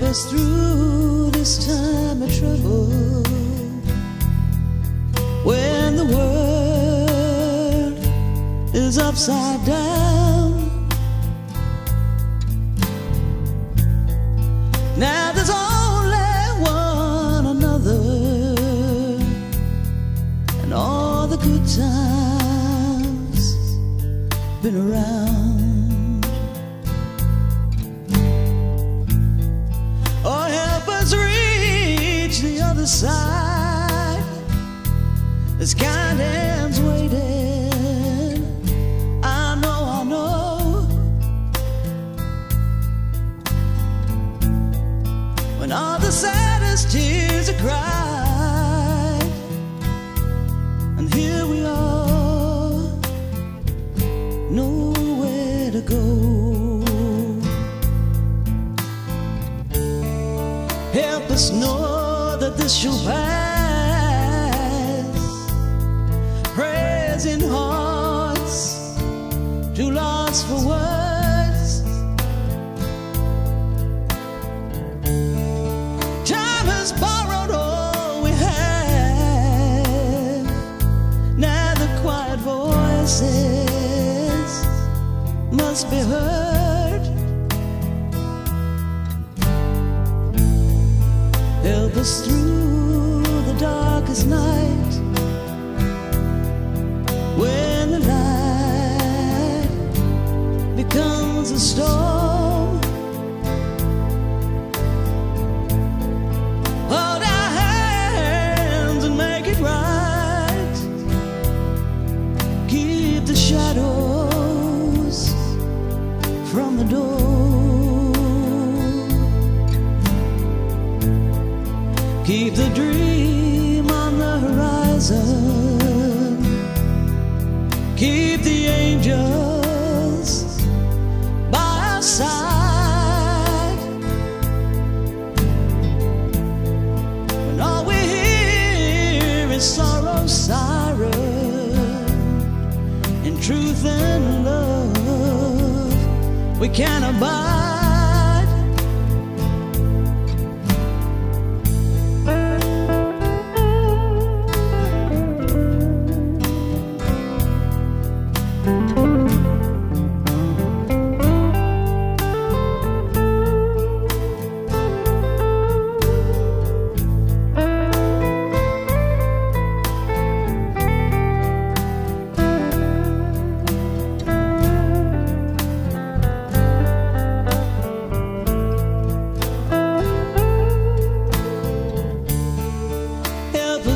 help us through this time of trouble, when the world is upside down. Now there's only one another, and all the good times been around. Oh, help us reach the other side. There's kind hands waiting. I know. When all the saddest tears are cried, and here we are, nowhere to go. Help us know that this shall pass. Prayers in hearts too lost for words. Borrowed all we have. Now the quiet voices must be heard. Help us through the darkest night, when the light becomes a storm. The shadows from the door, keep the dream on the horizon, keep the angels by our side. When all we hear is sorrow, siren, truth and love we can abide.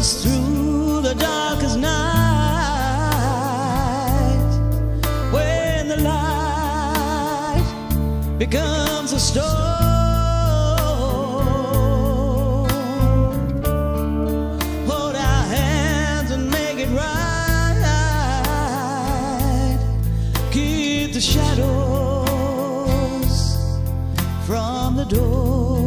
Through the darkest night, when the light becomes a storm, hold our hands and make it right. Keep the shadows from the door.